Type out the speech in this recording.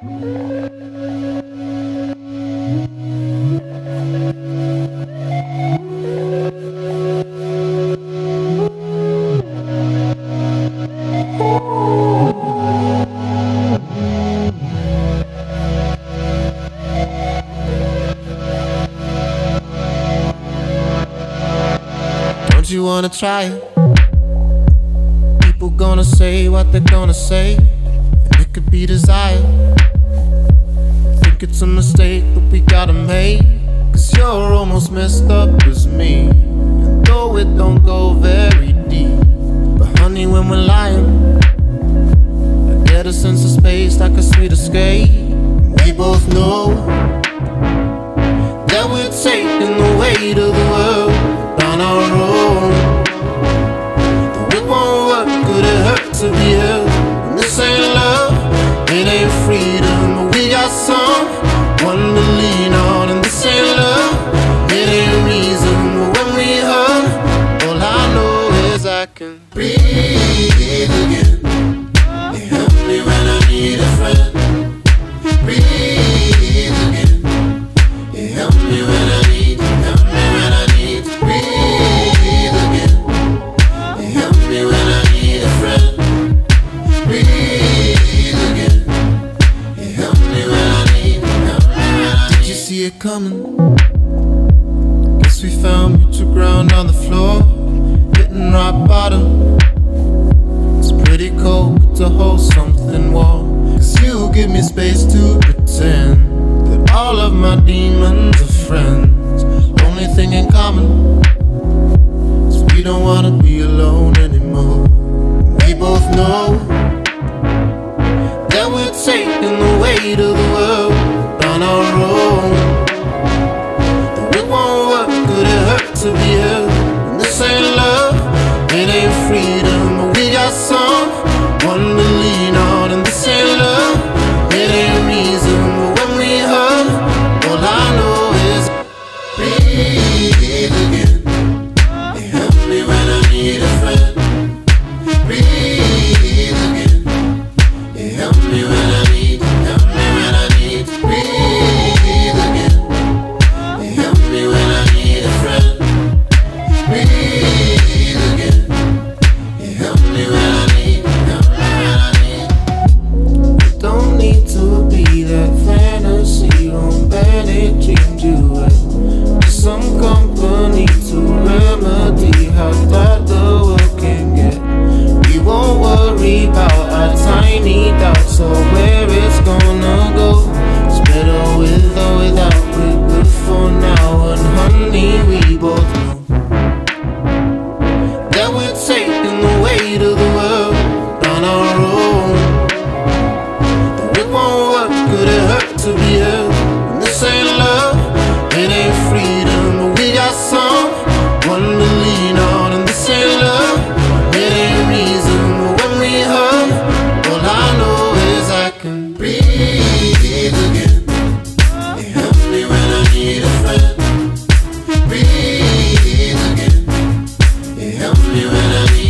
Don't you wanna try it? People gonna say what they're gonna say, and it could be desire. I think it's a mistake that we gotta make, 'cause you're almost messed up as me. And though it don't go very deep, but honey, when we're lying, I get a sense of space like a sweet escape. We both know that we're taking the weight of the world on our own. But it won't work, could it hurt to be held? And this ain't love, it ain't freedom, but we got someone to lean on. And this ain't love, it ain't reason, but when we hurt, all I know is I can breathe again. You help me when I need a friend. Breathe again. You help me when I need you. Help me when I need to breathe. It coming, guess we found mutual ground on the floor, hitting rock bottom. It's pretty cold to hold something warm, 'cause you give me space to pretend that all of my demons are friends. Only thing in common is we don't wanna be alone anymore. We both know that we're taking the weight of the world on our own. To be held, and this ain't love, it ain't freedom, but we got someone to lean on. And this ain't love, it ain't reason, but when we hurt, all I know is breathe again. You help me when I need a friend. Breathe again. You help me when I need, help me when I need. Breathe again. You help me when I need a friend. Breathe again. You help me when I need.